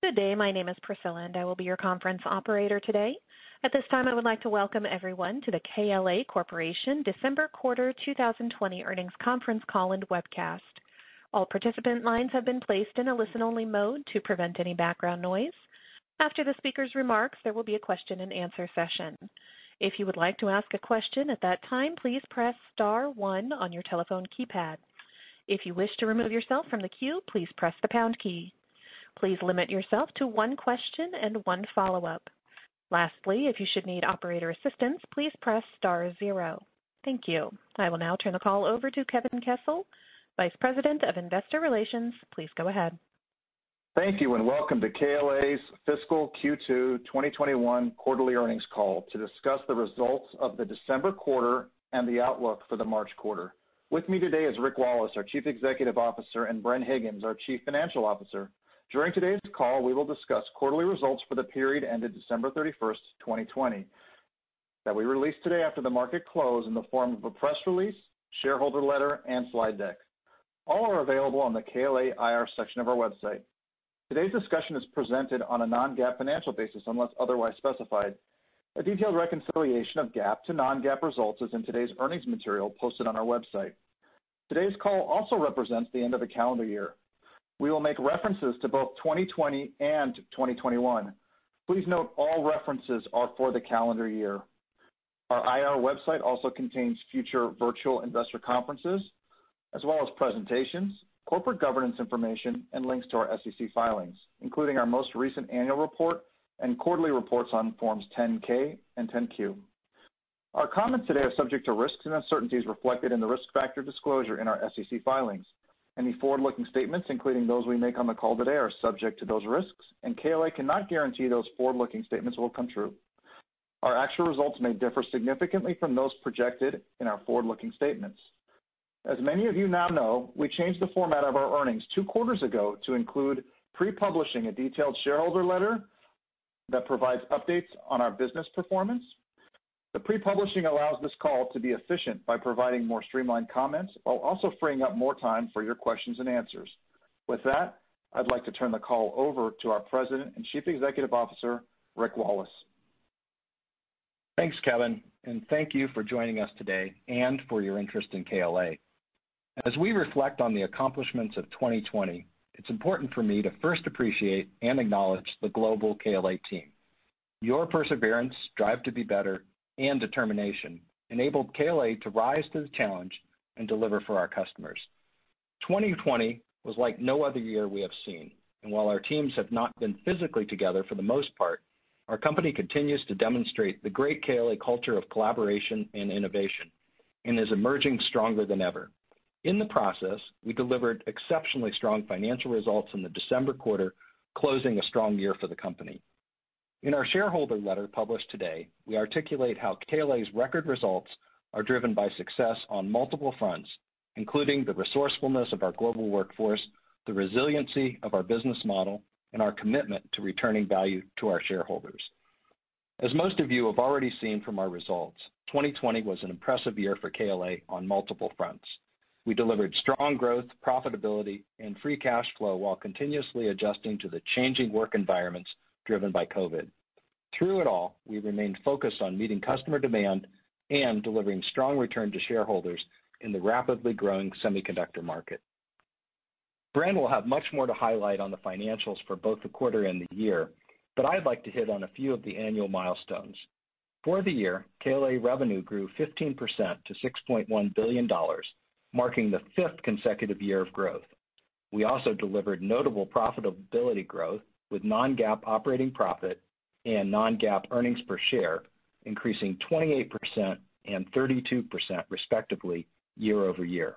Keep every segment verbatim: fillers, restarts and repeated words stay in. Good day. My name is Priscilla, and I will be your conference operator today. At this time, I would like to welcome everyone to the K L A Corporation December Quarter twenty twenty Earnings Conference Call and Webcast. All participant lines have been placed in a listen-only mode to prevent any background noise. After the speaker's remarks, there will be a question-and-answer session. If you would like to ask a question at that time, please press star one on your telephone keypad. If you wish to remove yourself from the queue, please press the pound key. Please limit yourself to one question and one follow-up. Lastly, if you should need operator assistance, please press star zero. Thank you. I will now turn the call over to Kevin Kessel, Vice President of Investor Relations. Please go ahead. Thank you, and welcome to K L A's Fiscal Q two twenty twenty-one Quarterly Earnings Call to discuss the results of the December quarter and the outlook for the March quarter. With me today is Rick Wallace, our Chief Executive Officer, and Bren Higgins, our Chief Financial Officer. During today's call, we will discuss quarterly results for the period ended December thirty-first, twenty twenty, that we released today after the market close in the form of a press release, shareholder letter, and slide deck. All are available on the K L A I R section of our website. Today's discussion is presented on a non-GAAP financial basis unless otherwise specified. A detailed reconciliation of GAAP to non-GAAP results is in today's earnings material posted on our website. Today's call also represents the end of the calendar year. We will make references to both twenty twenty and twenty twenty-one. Please note all references are for the calendar year. Our I R website also contains future virtual investor conferences, as well as presentations, corporate governance information, and links to our S E C filings, including our most recent annual report and quarterly reports on Forms ten K and ten Q. Our comments today are subject to risks and uncertainties reflected in the risk factor disclosure in our S E C filings. Any forward-looking statements, including those we make on the call today, are subject to those risks, and K L A cannot guarantee those forward-looking statements will come true. Our actual results may differ significantly from those projected in our forward-looking statements. As many of you now know, we changed the format of our earnings two quarters ago to include pre-publishing a detailed shareholder letter that provides updates on our business performance. The pre-publishing allows this call to be efficient by providing more streamlined comments while also freeing up more time for your questions and answers. With that, I'd like to turn the call over to our President and Chief Executive Officer, Rick Wallace. Thanks, Kevin, and thank you for joining us today and for your interest in K L A. As we reflect on the accomplishments of twenty twenty, it's important for me to first appreciate and acknowledge the global K L A team. Your perseverance, drive to be better, and determination enabled K L A to rise to the challenge and deliver for our customers. twenty twenty was like no other year we have seen, and while our teams have not been physically together for the most part, our company continues to demonstrate the great K L A culture of collaboration and innovation and is emerging stronger than ever. In the process, we delivered exceptionally strong financial results in the December quarter, closing a strong year for the company. In our shareholder letter published today, we articulate how K L A's record results are driven by success on multiple fronts, including the resourcefulness of our global workforce, the resiliency of our business model, and our commitment to returning value to our shareholders. As most of you have already seen from our results, twenty twenty was an impressive year for K L A on multiple fronts. We delivered strong growth, profitability, and free cash flow while continuously adjusting to the changing work environments driven by COVID. Through it all, we remained focused on meeting customer demand and delivering strong return to shareholders in the rapidly growing semiconductor market. Bren will have much more to highlight on the financials for both the quarter and the year, but I'd like to hit on a few of the annual milestones. For the year, K L A revenue grew fifteen percent to six point one billion dollars, marking the fifth consecutive year of growth. We also delivered notable profitability growth, with non-GAAP operating profit and non-GAAP earnings per share increasing twenty-eight percent and thirty-two percent respectively year over year.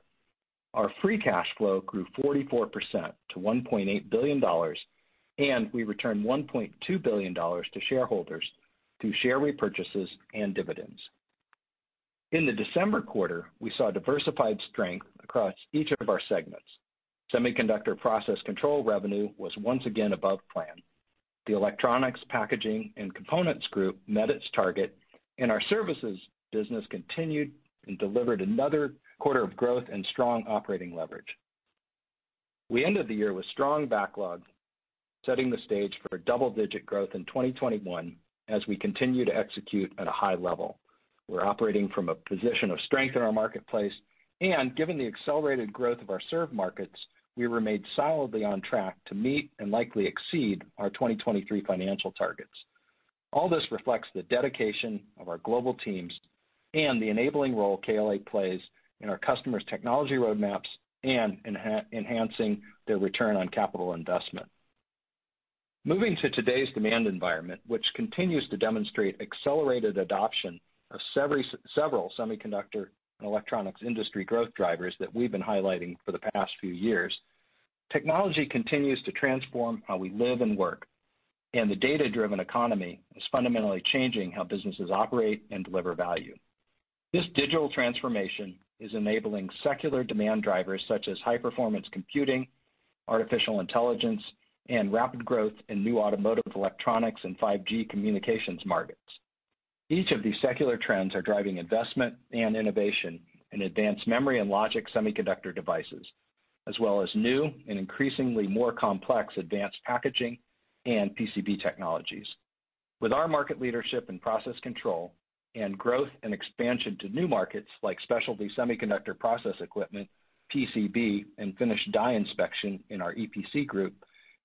Our free cash flow grew forty-four percent to one point eight billion dollars, and we returned one point two billion dollars to shareholders through share repurchases and dividends. In the December quarter, we saw diversified strength across each of our segments. Semiconductor process control revenue was once again above plan. The electronics, packaging, and components group met its target, and our services business continued and delivered another quarter of growth and strong operating leverage. We ended the year with strong backlog setting the stage for double-digit growth in twenty twenty-one as we continue to execute at a high level. We're operating from a position of strength in our marketplace, and given the accelerated growth of our served markets, we remain solidly on track to meet and likely exceed our twenty twenty-three financial targets. All this reflects the dedication of our global teams and the enabling role K L A plays in our customers' technology roadmaps and enha- enhancing their return on capital investment. Moving to today's demand environment, which continues to demonstrate accelerated adoption of several, several semiconductor and electronics industry growth drivers that we've been highlighting for the past few years, technology continues to transform how we live and work, and the data-driven economy is fundamentally changing how businesses operate and deliver value. This digital transformation is enabling secular demand drivers such as high-performance computing, artificial intelligence, and rapid growth in new automotive electronics and five G communications markets. Each of these secular trends are driving investment and innovation in advanced memory and logic semiconductor devices, as well as new and increasingly more complex advanced packaging and P C B technologies. With our market leadership in process control and growth and expansion to new markets like specialty semiconductor process equipment, P C B, and finished die inspection in our E P C group,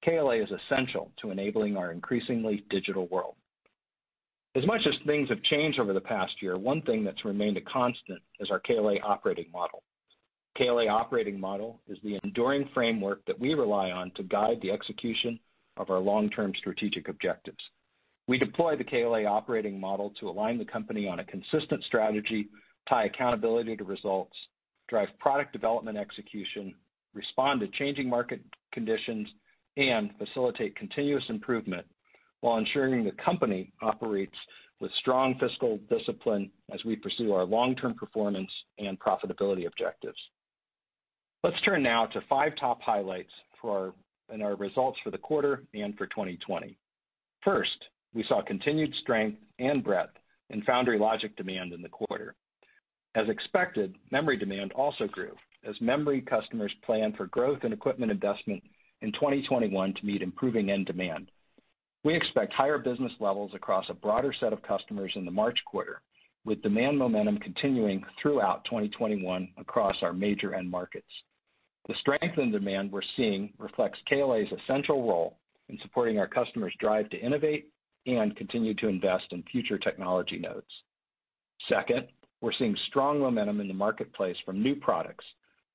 K L A is essential to enabling our increasingly digital world. As much as things have changed over the past year, one thing that's remained a constant is our K L A operating model. K L A operating model is the enduring framework that we rely on to guide the execution of our long-term strategic objectives. We deploy the K L A operating model to align the company on a consistent strategy, tie accountability to results, drive product development execution, respond to changing market conditions, and facilitate continuous improvement while ensuring the company operates with strong fiscal discipline as we pursue our long-term performance and profitability objectives. Let's turn now to five top highlights for our and our results for the quarter and for twenty twenty. First, we saw continued strength and breadth in foundry logic demand in the quarter. As expected, memory demand also grew as memory customers plan for growth and equipment investment in twenty twenty-one to meet improving end demand. We expect higher business levels across a broader set of customers in the March quarter, with demand momentum continuing throughout twenty twenty-one across our major end markets. The strength in demand we're seeing reflects K L A's essential role in supporting our customers' drive to innovate and continue to invest in future technology nodes. Second, we're seeing strong momentum in the marketplace from new products,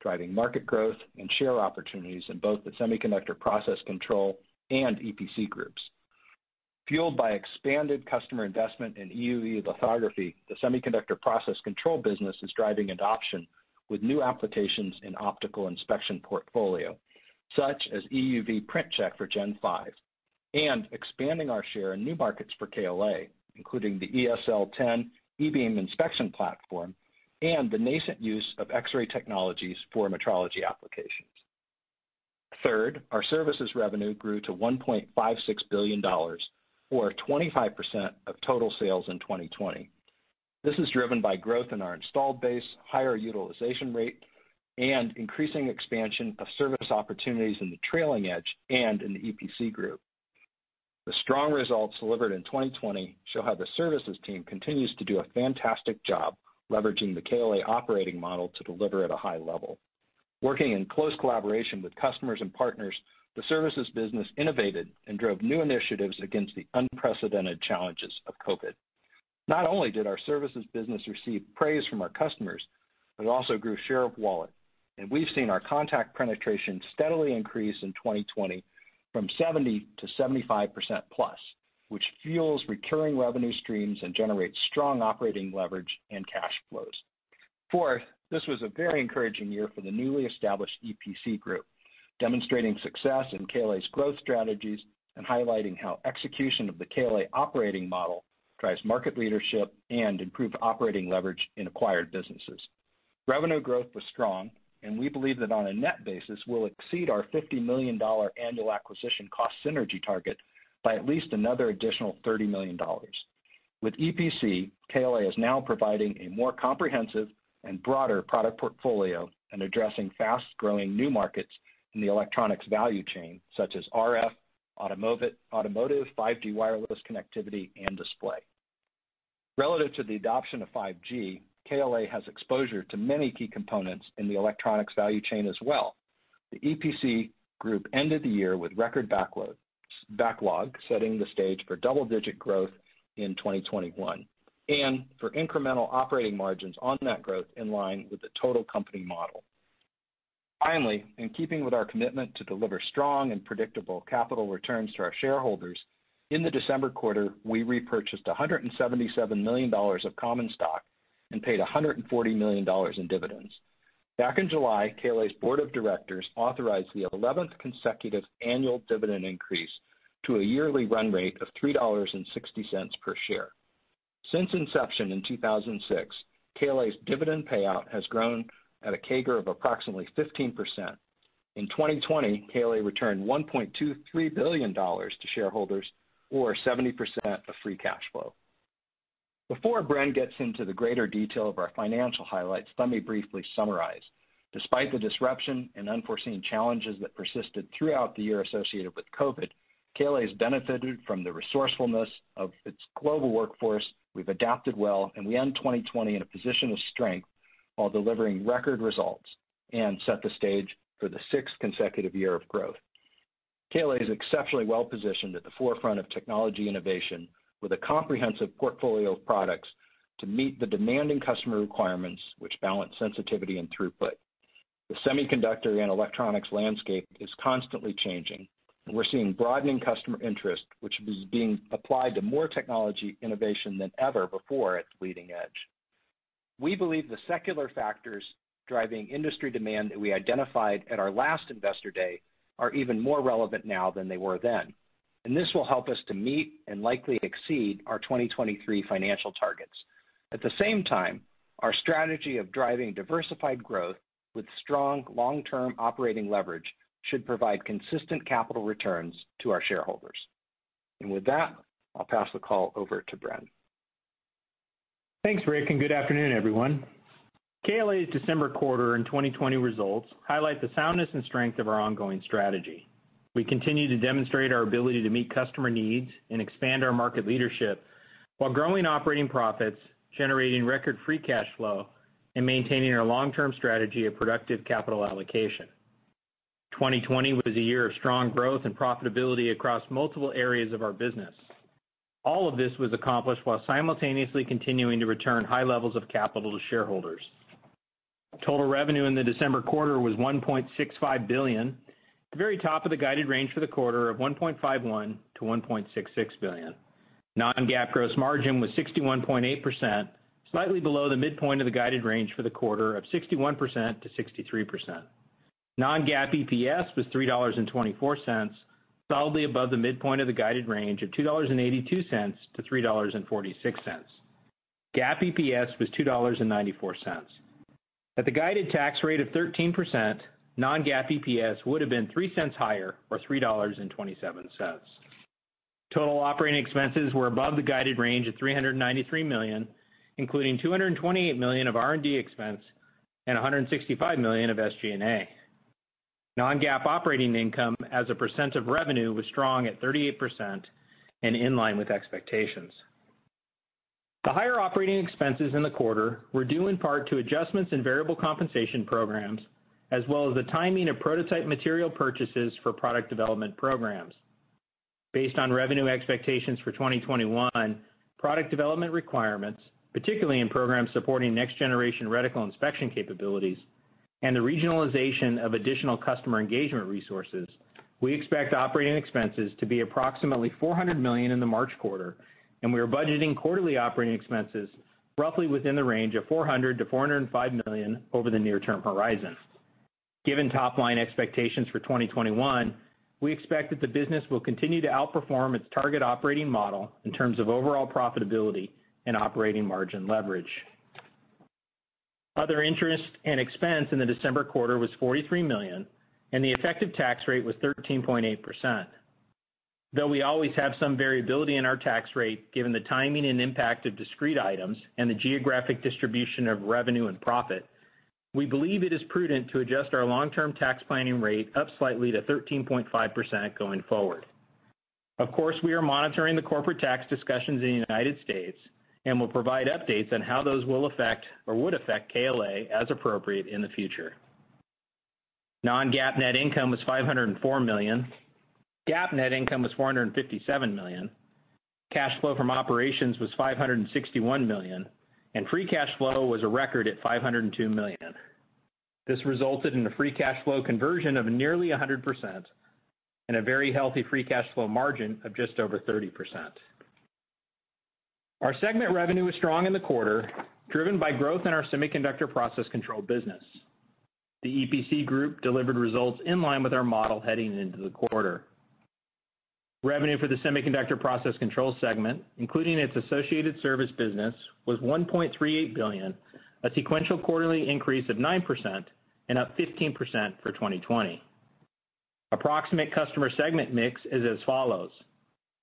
driving market growth and share opportunities in both the semiconductor process control and E P C groups. Fueled by expanded customer investment in E U V lithography, the semiconductor process control business is driving adoption with new applications in optical inspection portfolio, such as E U V print check for Gen five, and expanding our share in new markets for K L A, including the E S L ten e-beam inspection platform and the nascent use of X-ray technologies for metrology applications. Third, our services revenue grew to one point five six billion dollars, or twenty-five percent of total sales in twenty twenty. This is driven by growth in our installed base, higher utilization rate, and increasing expansion of service opportunities in the trailing edge and in the E P C group. The strong results delivered in twenty twenty show how the services team continues to do a fantastic job leveraging the K L A operating model to deliver at a high level. Working in close collaboration with customers and partners, the services business innovated and drove new initiatives against the unprecedented challenges of COVID. Not only did our services business receive praise from our customers, but it also grew share of wallet, and we've seen our contact penetration steadily increase in twenty twenty from seventy to seventy-five percent plus, which fuels recurring revenue streams and generates strong operating leverage and cash flows. Fourth, this was a very encouraging year for the newly established E P C group, demonstrating success in K L A's growth strategies and highlighting how execution of the K L A operating model drives market leadership and improved operating leverage in acquired businesses. Revenue growth was strong, and we believe that on a net basis we'll exceed our fifty million dollars annual acquisition cost synergy target by at least another additional thirty million dollars. With E P C, K L A is now providing a more comprehensive and broader product portfolio and addressing fast-growing new markets in the electronics value chain, such as R F, automotive, automotive, five G wireless connectivity, and display. Relative to the adoption of five G, K L A has exposure to many key components in the electronics value chain as well. The E P C group ended the year with record backlog, backlog setting the stage for double-digit growth in twenty twenty-one, and for incremental operating margins on that growth in line with the total company model. Finally, in keeping with our commitment to deliver strong and predictable capital returns to our shareholders, in the December quarter, we repurchased one hundred seventy-seven million dollars of common stock and paid one hundred forty million dollars in dividends. Back in July, K L A's board of directors authorized the eleventh consecutive annual dividend increase to a yearly run rate of three dollars and sixty cents per share. Since inception in two thousand six, K L A's dividend payout has grown at a C A G R of approximately fifteen percent. In twenty twenty, K L A returned one point two three billion dollars to shareholders, or seventy percent of free cash flow. Before Bren gets into the greater detail of our financial highlights, let me briefly summarize. Despite the disruption and unforeseen challenges that persisted throughout the year associated with COVID, K L A has benefited from the resourcefulness of its global workforce. We've adapted well, and we end twenty twenty in a position of strength while delivering record results and set the stage for the sixth consecutive year of growth. K L A is exceptionally well positioned at the forefront of technology innovation with a comprehensive portfolio of products to meet the demanding customer requirements which balance sensitivity and throughput. The semiconductor and electronics landscape is constantly changing. We're seeing broadening customer interest, which is being applied to more technology innovation than ever before at the leading edge. We believe the secular factors driving industry demand that we identified at our last Investor Day are even more relevant now than they were then, and this will help us to meet and likely exceed our twenty twenty-three financial targets. At the same time, our strategy of driving diversified growth with strong long-term operating leverage should provide consistent capital returns to our shareholders. And with that, I'll pass the call over to Bren. Thanks, Rick, and good afternoon, everyone. K L A's December quarter and twenty twenty results highlight the soundness and strength of our ongoing strategy. We continue to demonstrate our ability to meet customer needs and expand our market leadership while growing operating profits, generating record free cash flow, and maintaining our long-term strategy of productive capital allocation. twenty twenty was a year of strong growth and profitability across multiple areas of our business. All of this was accomplished while simultaneously continuing to return high levels of capital to shareholders. Total revenue in the December quarter was one point six five billion dollars, the very top of the guided range for the quarter of one point five one to one point six six billion dollars. Non-GAAP gross margin was sixty-one point eight percent, slightly below the midpoint of the guided range for the quarter of sixty-one percent to sixty-three percent. Non-GAAP E P S was three dollars and twenty-four cents, solidly above the midpoint of the guided range of two dollars and eighty-two cents to three dollars and forty-six cents. GAAP E P S was two dollars and ninety-four cents. At the guided tax rate of thirteen percent, non-GAAP E P S would have been three cents higher, or three dollars and twenty-seven cents. Total operating expenses were above the guided range of three hundred ninety-three million dollars, including two hundred twenty-eight million dollars of R and D expense and one hundred sixty-five million dollars of S G and A. Non-GAAP operating income as a percent of revenue was strong at thirty-eight percent and in line with expectations. The higher operating expenses in the quarter were due in part to adjustments in variable compensation programs, as well as the timing of prototype material purchases for product development programs. Based on revenue expectations for twenty twenty-one, product development requirements, particularly in programs supporting next-generation reticle inspection capabilities, and the regionalization of additional customer engagement resources, we expect operating expenses to be approximately four hundred million dollars in the March quarter, and we are budgeting quarterly operating expenses roughly within the range of four hundred to four hundred five million dollars over the near-term horizon. Given top-line expectations for twenty twenty-one, we expect that the business will continue to outperform its target operating model in terms of overall profitability and operating margin leverage. Other interest and expense in the December quarter was forty-three million dollars, and the effective tax rate was thirteen point eight percent. Though we always have some variability in our tax rate given the timing and impact of discrete items and the geographic distribution of revenue and profit, we believe it is prudent to adjust our long-term tax planning rate up slightly to thirteen point five percent going forward. Of course, we are monitoring the corporate tax discussions in the United States and will provide updates on how those will affect or would affect K L A as appropriate in the future. Non-GAAP net income was five hundred four million dollars. GAAP net income was four hundred fifty-seven million dollars. Cash flow from operations was five hundred sixty-one million dollars, and free cash flow was a record at five hundred two million dollars. This resulted in a free cash flow conversion of nearly one hundred percent and a very healthy free cash flow margin of just over thirty percent. Our segment revenue was strong in the quarter, driven by growth in our semiconductor process control business. The E P C group delivered results in line with our model heading into the quarter. Revenue for the semiconductor process control segment, including its associated service business, was one point three eight billion dollars, a sequential quarterly increase of nine percent and up fifteen percent for twenty twenty. Approximate customer segment mix is as follows.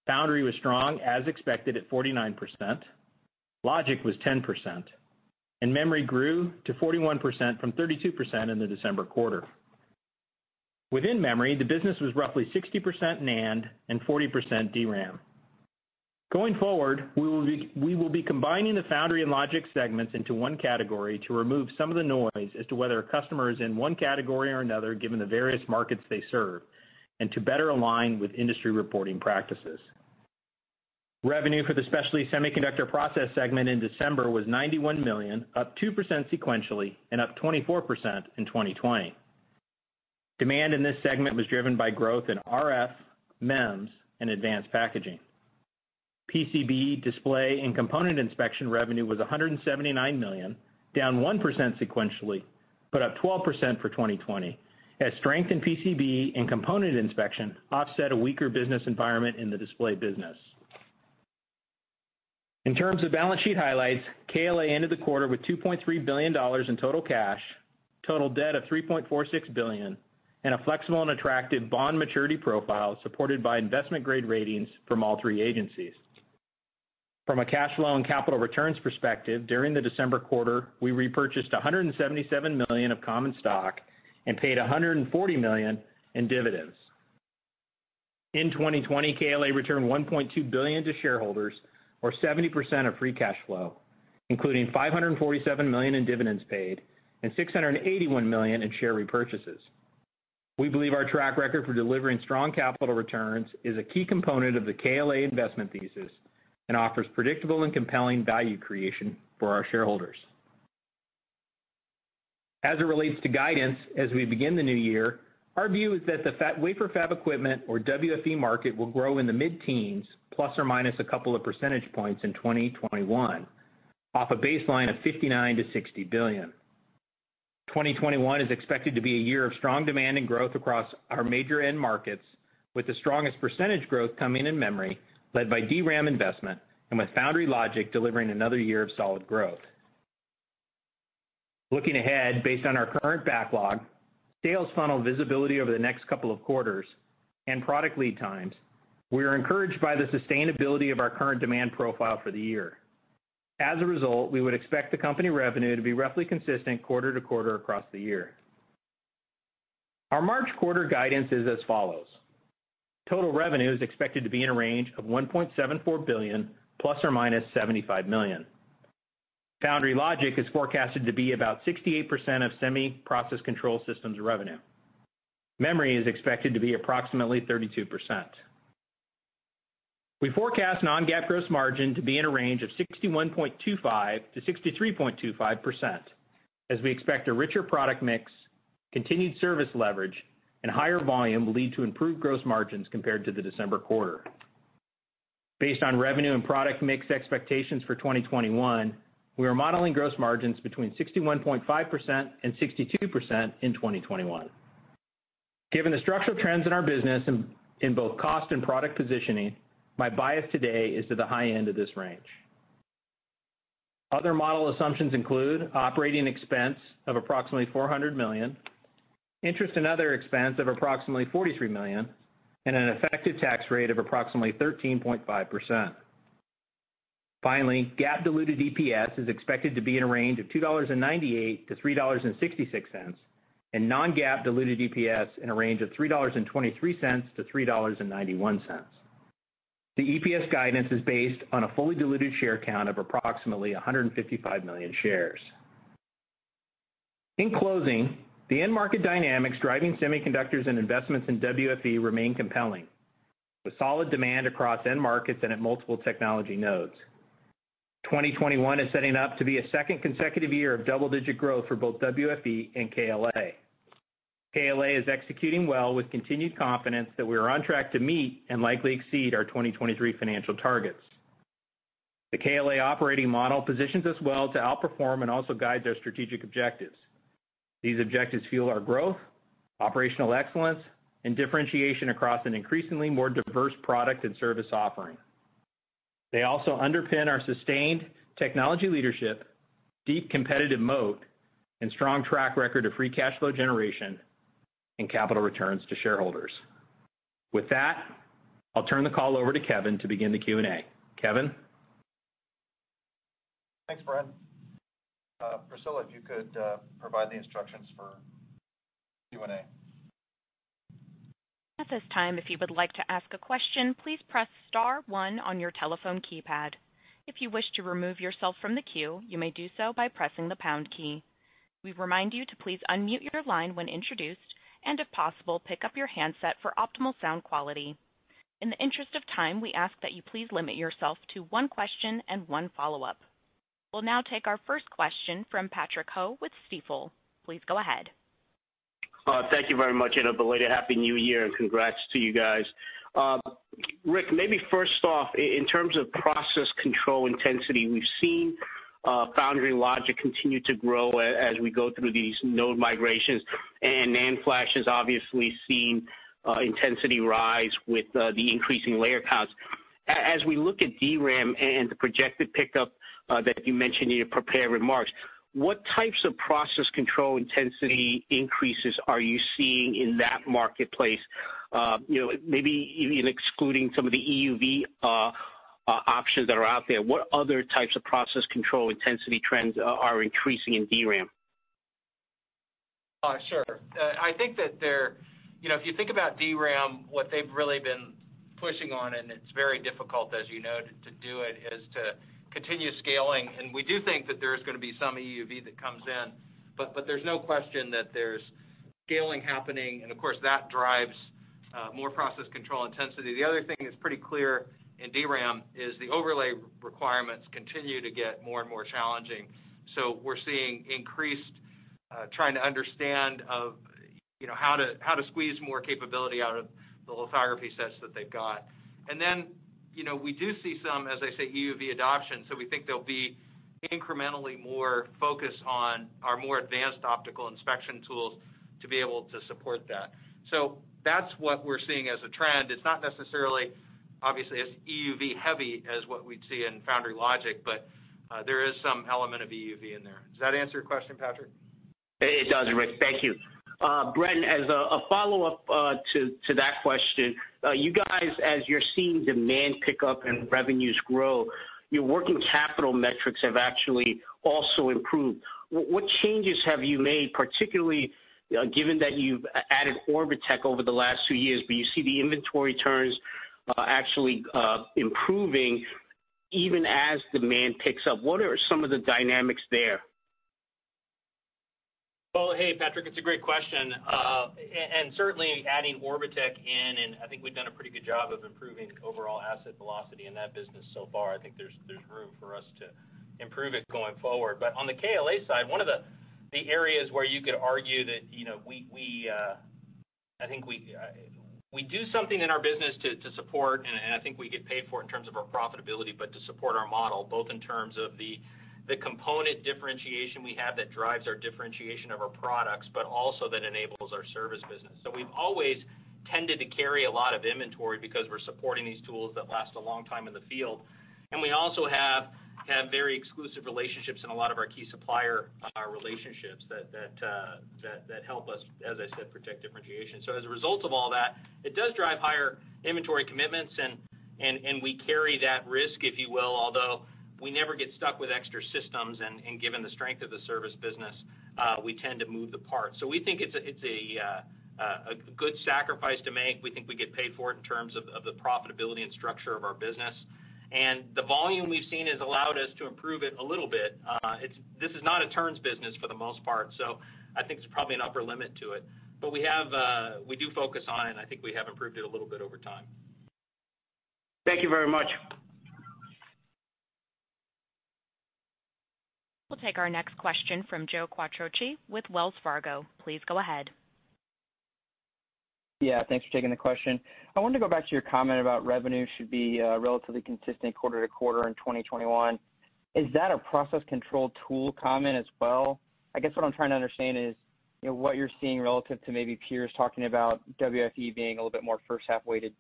Foundry was strong as expected at forty-nine percent, logic was ten percent, and memory grew to forty-one percent from thirty-two percent in the December quarter. Within memory, the business was roughly sixty percent NAND and forty percent DRAM. Going forward, we will be, we will be combining the foundry and logic segments into one category to remove some of the noise as to whether a customer is in one category or another given the various markets they serve, and to better align with industry reporting practices. Revenue for the specialty semiconductor process segment in December was ninety-one million dollars, up two percent sequentially and up twenty-four percent in twenty twenty. Demand in this segment was driven by growth in R F, MEMS, and advanced packaging. P C B, display, and component inspection revenue was one hundred seventy-nine million dollars, down one percent sequentially, but up twelve percent for twenty twenty, as strength in P C B and component inspection offset a weaker business environment in the display business. In terms of balance sheet highlights, K L A ended the quarter with two point three billion dollars in total cash, total debt of three point four six billion dollars, and a flexible and attractive bond maturity profile supported by investment-grade ratings from all three agencies. From a cash flow and capital returns perspective, during the December quarter, we repurchased one hundred seventy-seven million dollars of common stock and paid one hundred forty million dollars in dividends. In twenty twenty, K L A returned one point two billion dollars to shareholders, or seventy percent of free cash flow, including five hundred forty-seven million dollars in dividends paid and six hundred eighty-one million dollars in share repurchases. We believe our track record for delivering strong capital returns is a key component of the K L A investment thesis and offers predictable and compelling value creation for our shareholders. As it relates to guidance, as we begin the new year, our view is that the wafer fab equipment, or W F E, market will grow in the mid-teens, plus or minus a couple of percentage points in twenty twenty-one, off a baseline of fifty-nine to sixty billion dollars. twenty twenty-one is expected to be a year of strong demand and growth across our major end markets, with the strongest percentage growth coming in memory, led by DRAM investment, and with foundry logic delivering another year of solid growth. Looking ahead, based on our current backlog, sales funnel visibility over the next couple of quarters, and product lead times, we are encouraged by the sustainability of our current demand profile for the year. As a result, we would expect the company revenue to be roughly consistent quarter to quarter across the year. Our March quarter guidance is as follows. Total revenue is expected to be in a range of one point seven four billion dollars plus or minus seventy-five million dollars. Foundry logic is forecasted to be about sixty-eight percent of semi-process control systems revenue. Memory is expected to be approximately thirty-two percent. We forecast non-GAAP gross margin to be in a range of sixty-one point two five to sixty-three point two five percent, as we expect a richer product mix, continued service leverage, and higher volume will lead to improved gross margins compared to the December quarter. Based on revenue and product mix expectations for twenty twenty-one, we are modeling gross margins between sixty-one point five percent and sixty-two percent in twenty twenty-one. Given the structural trends in our business in, in both cost and product positioning, my bias today is to the high end of this range. Other model assumptions include operating expense of approximately four hundred million dollars, interest and other expense of approximately forty-three million dollars, and an effective tax rate of approximately thirteen point five percent. Finally, GAAP diluted E P S is expected to be in a range of two dollars and ninety-eight cents to three dollars and sixty-six cents, and non-GAAP diluted E P S in a range of three dollars and twenty-three cents to three dollars and ninety-one cents. The E P S guidance is based on a fully diluted share count of approximately one hundred fifty-five million shares. In closing, the end market dynamics driving semiconductors and investments in W F E remain compelling, with solid demand across end markets and at multiple technology nodes. twenty twenty-one is setting up to be a second consecutive year of double-digit growth for both W F E and K L A. K L A is executing well with continued confidence that we are on track to meet and likely exceed our twenty twenty-three financial targets. The K L A operating model positions us well to outperform and also guides our strategic objectives. These objectives fuel our growth, operational excellence, and differentiation across an increasingly more diverse product and service offering. They also underpin our sustained technology leadership, deep competitive moat, and strong track record of free cash flow generation and capital returns to shareholders. With that, I'll turn the call over to Kevin to begin the Q and A. Kevin? Thanks, Brent. Uh, Priscilla, if you could uh, provide the instructions for Q and A. At this time, if you would like to ask a question, please press star one on your telephone keypad. If you wish to remove yourself from the queue, you may do so by pressing the pound key. We remind you to please unmute your line when introduced, and if possible, pick up your handset for optimal sound quality. In the interest of time, we ask that you please limit yourself to one question and one follow-up. We'll now take our first question from Patrick Ho with Stiefel. Please go ahead. Uh, thank you very much, and a belated Happy New Year, and congrats to you guys. Uh, Rick, maybe first off, in terms of process control intensity, we've seen uh, foundry logic continue to grow as we go through these node migrations, and NAND flash has obviously seen uh, intensity rise with uh, the increasing layer counts. As we look at DRAM and the projected pickup uh, that you mentioned in your prepared remarks, what types of process control intensity increases are you seeing in that marketplace? Uh, you know, maybe even excluding some of the E U V uh, uh, options that are out there, what other types of process control intensity trends uh, are increasing in DRAM? Uh, sure. Uh, I think that they're, you know, if you think about DRAM, what they've really been pushing on, and it's very difficult, as you know, to, to do it, is to continue scaling, and we do think that there's going to be some E U V that comes in, but, but there's no question that there's scaling happening, and of course that drives uh, more process control intensity. The other thing that's pretty clear in DRAM is the overlay requirements continue to get more and more challenging, so we're seeing increased uh, trying to understand of, you know, how to, how to squeeze more capability out of the lithography sets that they've got. And then, you know, we do see some, as I say, E U V adoption, so we think there'll be incrementally more focus on our more advanced optical inspection tools to be able to support that. So that's what we're seeing as a trend. It's not necessarily, obviously, as E U V heavy as what we'd see in foundry logic, but uh, there is some element of E U V in there. Does that answer your question, Patrick? It does, Rick. Thank you. Uh, Brent, as a, a follow-up uh, to, to that question, uh, you guys, as you're seeing demand pick up and revenues grow, your working capital metrics have actually also improved. W what changes have you made, particularly uh, given that you've added Orbotech over the last two years, but you see the inventory turns uh, actually uh, improving even as demand picks up? What are some of the dynamics there? Well, hey, Patrick, it's a great question, uh, and certainly adding Orbotech in, and I think we've done a pretty good job of improving overall asset velocity in that business so far. I think there's there's room for us to improve it going forward. But on the K L A side, one of the, the areas where you could argue that, you know, we, we uh, I think we uh, we do something in our business to, to support, and, and I think we get paid for it in terms of our profitability, but to support our model, both in terms of the the component differentiation we have that drives our differentiation of our products, but also that enables our service business. So we've always tended to carry a lot of inventory because we're supporting these tools that last a long time in the field. And we also have, have very exclusive relationships in a lot of our key supplier uh, relationships that, that, uh, that, that help us, as I said, protect differentiation. So as a result of all that, it does drive higher inventory commitments, and, and, and we carry that risk, if you will, although we never get stuck with extra systems, and, and given the strength of the service business, uh, we tend to move the parts. So we think it's a, it's a, uh, uh, a good sacrifice to make. We think we get paid for it in terms of, of the profitability and structure of our business. And the volume we've seen has allowed us to improve it a little bit. Uh, it's, this is not a turns business for the most part, so I think there's probably an upper limit to it. But we have, uh, we do focus on it, and I think we have improved it a little bit over time. Thank you very much. We'll take our next question from Joe Quattrochi with Wells Fargo. Please go ahead. Yeah, thanks for taking the question. I wanted to go back to your comment about revenue should be uh, relatively consistent quarter to quarter in twenty twenty-one. Is that a process control tool comment as well? I guess what I'm trying to understand is, you know, what you're seeing relative to maybe peers talking about W F E being a little bit more first half weighted.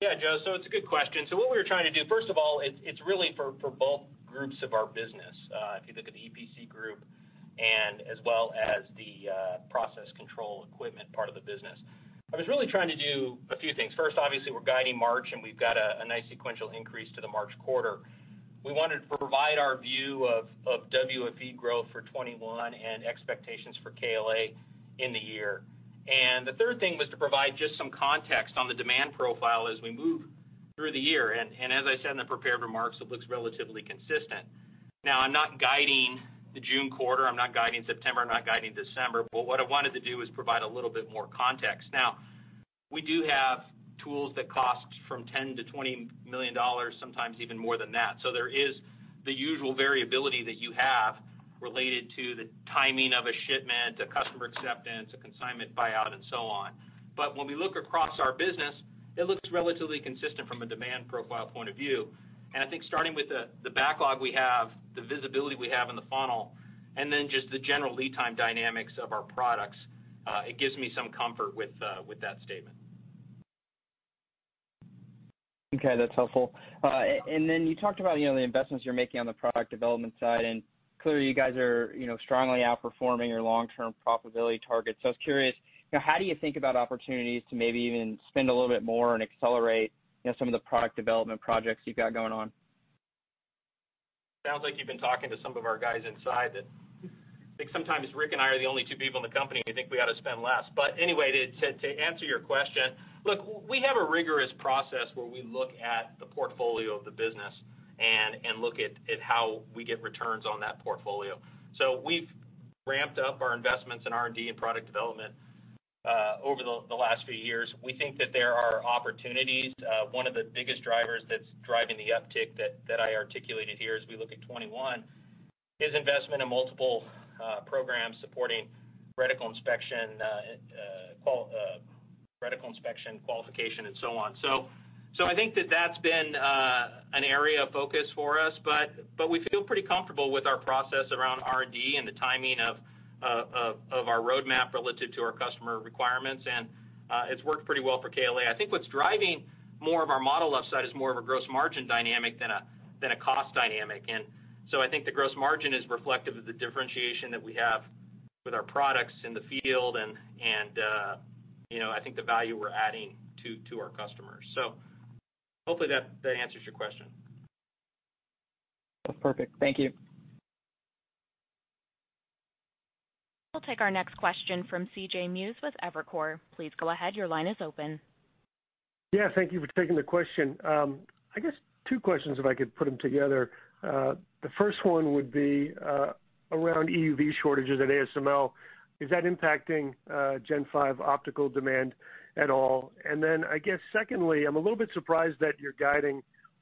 Yeah, Joe, so it's a good question. So what we were trying to do, first of all, it's, it's really for, for both groups of our business. Uh, if you look at the E P C group, and as well as the uh, process control equipment part of the business. I was really trying to do a few things. First, obviously, we're guiding March, and we've got a, a nice sequential increase to the March quarter. We wanted to provide our view of, of W F E growth for twenty-one and expectations for K L A in the year. And the third thing was to provide just some context on the demand profile as we move through the year. And, and as I said in the prepared remarks, it looks relatively consistent. Now, I'm not guiding the June quarter, I'm not guiding September, I'm not guiding December, but what I wanted to do is provide a little bit more context. Now, we do have tools that cost from ten to twenty million dollars, sometimes even more than that. So there is the usual variability that you have related to the timing of a shipment, a customer acceptance, a consignment buyout, and so on. But when we look across our business, it looks relatively consistent from a demand profile point of view. And I think starting with the, the backlog we have, the visibility we have in the funnel, and then just the general lead time dynamics of our products, uh, it gives me some comfort with uh, with that statement. Okay, that's helpful. Uh, and then you talked about, you know, the investments you're making on the product development side, and clearly you guys are, you know, strongly outperforming your long-term profitability targets. So I was curious, you know, how do you think about opportunities to maybe even spend a little bit more and accelerate, you know, some of the product development projects you've got going on? Sounds like you've been talking to some of our guys inside that I think sometimes Rick and I are the only two people in the company who think we ought to spend less. But anyway, to, to, to answer your question, look, we have a rigorous process where we look at the portfolio of the business and, and look at, at how we get returns on that portfolio. So we've ramped up our investments in R and D and product development Uh, over the, the last few years. We think that there are opportunities. Uh, one of the biggest drivers that's driving the uptick that, that I articulated here as we look at twenty-one is investment in multiple uh, programs supporting reticle inspection, uh, uh, qual uh, reticle inspection qualification, and so on. So, so I think that that's been uh, an area of focus for us, but, but we feel pretty comfortable with our process around R and D and the timing of Uh, of, of our roadmap relative to our customer requirements, and uh, it's worked pretty well for K L A. I think what's driving more of our model upside is more of a gross margin dynamic than a than a cost dynamic, and so I think the gross margin is reflective of the differentiation that we have with our products in the field, and and uh, you know, I think the value we're adding to to our customers. So hopefully that that answers your question. That's perfect. Thank you. We'll take our next question from C J Muse with Evercore. Please go ahead. Your line is open. Yeah, thank you for taking the question. Um, I guess two questions, if I could put them together. Uh, the first one would be uh, around E U V shortages at A S M L. Is that impacting uh, Gen five optical demand at all? And then I guess secondly, I'm a little bit surprised that you're guiding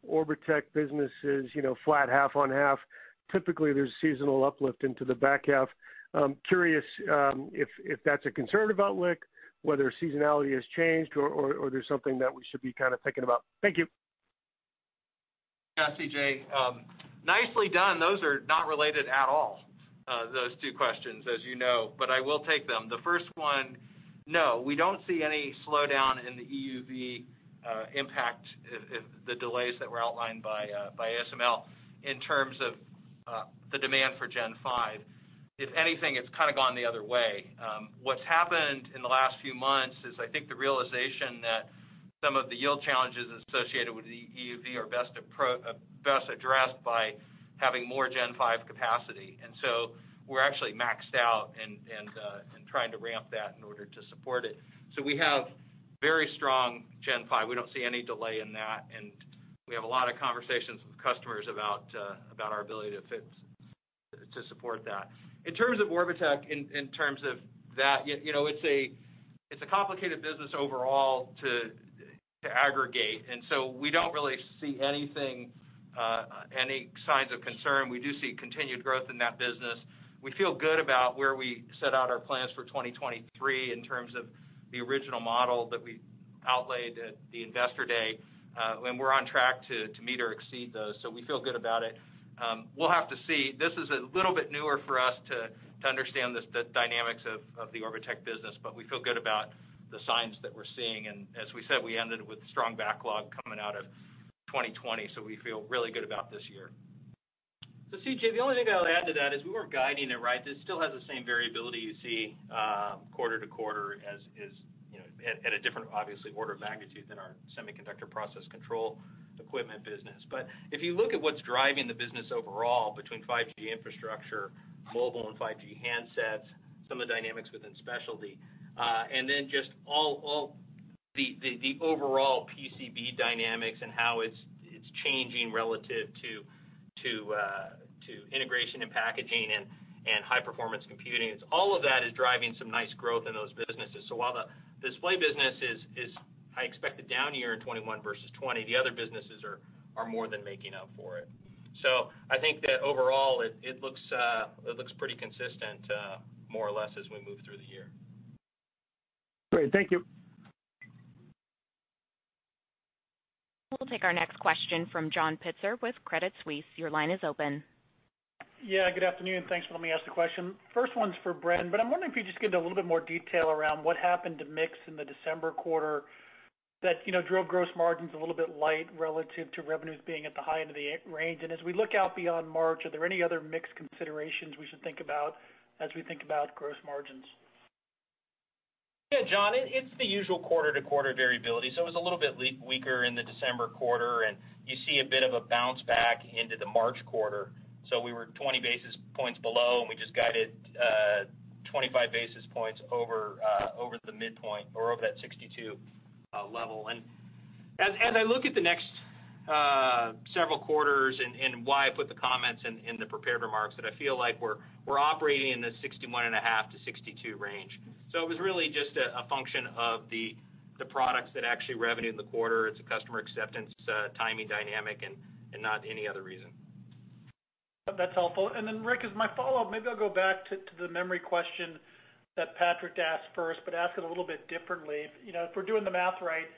Orbotech businesses, you know, flat half on half. Typically, there's seasonal uplift into the back half. I'm curious um, if, if that's a conservative outlook, whether seasonality has changed, or, or, or there's something that we should be kind of thinking about. Thank you. Yeah, C J, um, nicely done. Those are not related at all, uh, those two questions, as you know, but I will take them. The first one, no, we don't see any slowdown in the E U V uh, impact, if, if the delays that were outlined by, uh, by A S M L in terms of uh, the demand for Gen five. If anything, it's kind of gone the other way. Um, what's happened in the last few months is I think the realization that some of the yield challenges associated with the E U V are best, appro uh, best addressed by having more Gen five capacity. And so we're actually maxed out and, and, uh, and trying to ramp that in order to support it. So we have very strong Gen five. We don't see any delay in that, and we have a lot of conversations with customers about uh, about our ability to fit, to support that. In terms of Orbotech, in, in terms of that, you, you know, it's a it's a complicated business overall to to aggregate, and so we don't really see anything, uh, any signs of concern. We do see continued growth in that business. We feel good about where we set out our plans for twenty twenty-three in terms of the original model that we outlaid at the Investor Day, uh, and we're on track to, to meet or exceed those, so we feel good about it. Um, we'll have to see. This is a little bit newer for us to, to understand this, the dynamics of, of the Orbotech business, but we feel good about the signs that we're seeing, and as we said, we ended with strong backlog coming out of twenty twenty, so we feel really good about this year. So, C J, the only thing I'll add to that is we weren't guiding it, right? This still has the same variability you see uh, quarter to quarter as is, you know, at, at a different, obviously, order of magnitude than our semiconductor process control equipment business. But if you look at what's driving the business overall between five G infrastructure, mobile and five G handsets, some of the dynamics within specialty, uh, and then just all, all the, the, the overall P C B dynamics and how it's, it's changing relative to to uh, to integration and packaging and, and high-performance computing. It's, all of that is driving some nice growth in those businesses. So while the display business is, is I expect, a down year in twenty-one versus twenty, the other businesses are, are more than making up for it. So I think that overall it, it, looks, uh, it looks pretty consistent, uh, more or less, as we move through the year. Great. Thank you. We'll take our next question from John Pitzer with Credit Suisse. Your line is open. Yeah, good afternoon. Thanks for letting me ask the question. First one's for Bren, but I'm wondering if you just give a little bit more detail around what happened to mix in the December quarter that, you know, drove gross margins a little bit light relative to revenues being at the high end of the range. And as we look out beyond March, are there any other mix considerations we should think about as we think about gross margins? Yeah, John, it, it's the usual quarter-to-quarter variability. So it was a little bit le- weaker in the December quarter, and you see a bit of a bounce back into the March quarter. So we were twenty basis points below, and we just guided uh, twenty-five basis points over uh, over the midpoint, or over that sixty-two uh, level. And as, as I look at the next uh, several quarters, and, and why I put the comments in, in the prepared remarks, that I feel like we're we're operating in the sixty-one and a half to sixty-two range. So it was really just a, a function of the the products that actually revenue in the quarter. It's a customer acceptance uh, timing dynamic, and, and not any other reason. That's helpful. And then, Rick, as my follow-up, maybe I'll go back to, to the memory question that Patrick asked first, but ask it a little bit differently. If, you know, if we're doing the math right,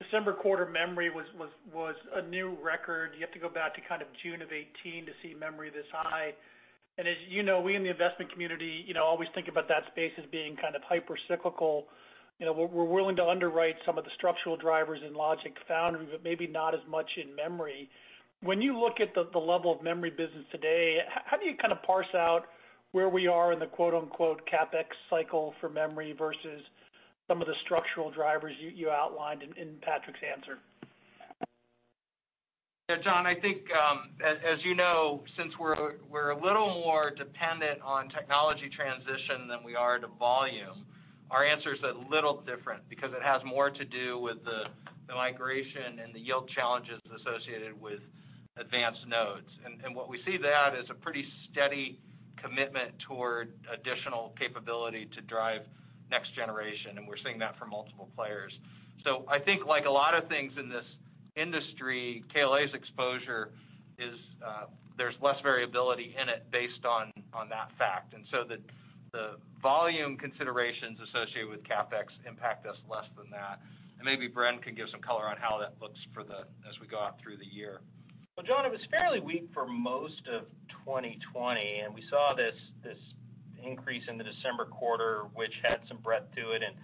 December quarter memory was, was, was a new record. You have to go back to kind of June of eighteen to see memory this high. And as you know, we in the investment community, you know, always think about that space as being kind of hyper-cyclical. You know, we're, we're willing to underwrite some of the structural drivers in logic foundry, but maybe not as much in memory. When you look at the, the level of memory business today, how do you kind of parse out where we are in the quote-unquote CapEx cycle for memory versus some of the structural drivers you, you outlined in, in Patrick's answer? Yeah, John, I think, um, as, as you know, since we're we're a little more dependent on technology transition than we are to volume, our answer is a little different because it has more to do with the, the migration and the yield challenges associated with advanced nodes. And, and what we see that is a pretty steady commitment toward additional capability to drive next generation, and we're seeing that from multiple players. So I think, like a lot of things in this industry, K L A's exposure is uh, there's less variability in it based on on that fact, and so the the volume considerations associated with CapEx impact us less than that. And maybe Bren can give some color on how that looks for the as we go out through the year. Well, John, it was fairly weak for most of twenty twenty, and we saw this this increase in the December quarter, which had some breadth to it, and